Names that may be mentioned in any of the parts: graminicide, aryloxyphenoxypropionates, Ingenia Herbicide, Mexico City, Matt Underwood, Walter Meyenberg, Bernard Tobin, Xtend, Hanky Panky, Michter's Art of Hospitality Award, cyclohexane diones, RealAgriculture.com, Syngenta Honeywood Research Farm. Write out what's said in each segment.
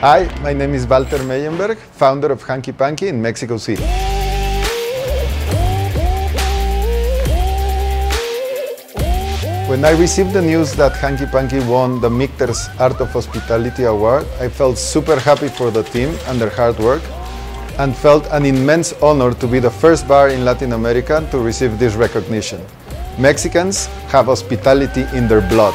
Hi, my name is Walter Meyenberg, founder of Hanky Panky in Mexico City. When I received the news that Hanky Panky won the Michter's Art of Hospitality Award, I felt super happy for the team and their hard work, and felt an immense honor to be the first bar in Latin America to receive this recognition. Mexicans have hospitality in their blood.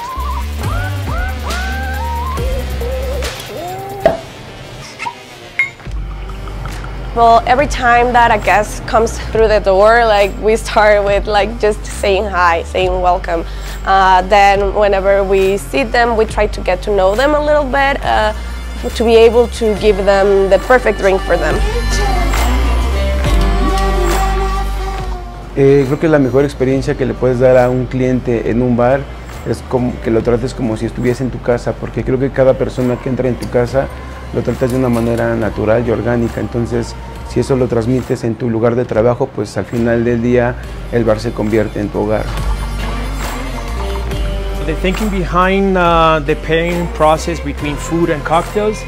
Well, every time that a guest comes through the door, like, we start with just saying hi, saying welcome. Then whenever we see them, we try to get to know them a little bit to be able to give them the perfect drink for them. Creo que la mejor experiencia que le puedes dar a un cliente en un bar es como que lo trates como si estuviese en tu casa, porque creo que cada persona que entra en tu casa lo tratas de una manera natural y orgánica. Entonces, si eso lo transmites en tu lugar de trabajo, pues al final del día el bar se convierte en tu hogar. The thinking behind the pairing process between food and cocktails,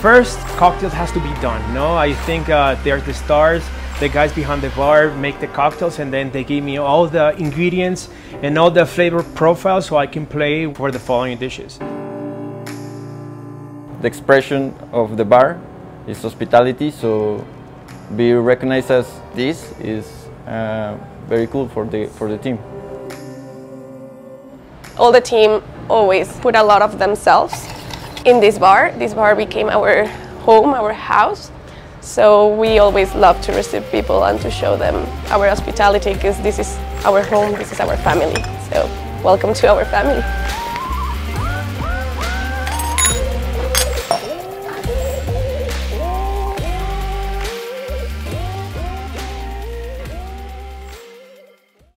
first, cocktails has to be done. No, I think they're the stars. The guys behind the bar make the cocktails, and then they give me all the ingredients and all the flavor profiles so I can play for the following dishes. The expression of the bar is hospitality, so be recognized as this is very cool for the team. All the team always put a lot of themselves in this bar. This bar became our home, our house, so we always love to receive people and to show them our hospitality, because this is our home, this is our family, so welcome to our family.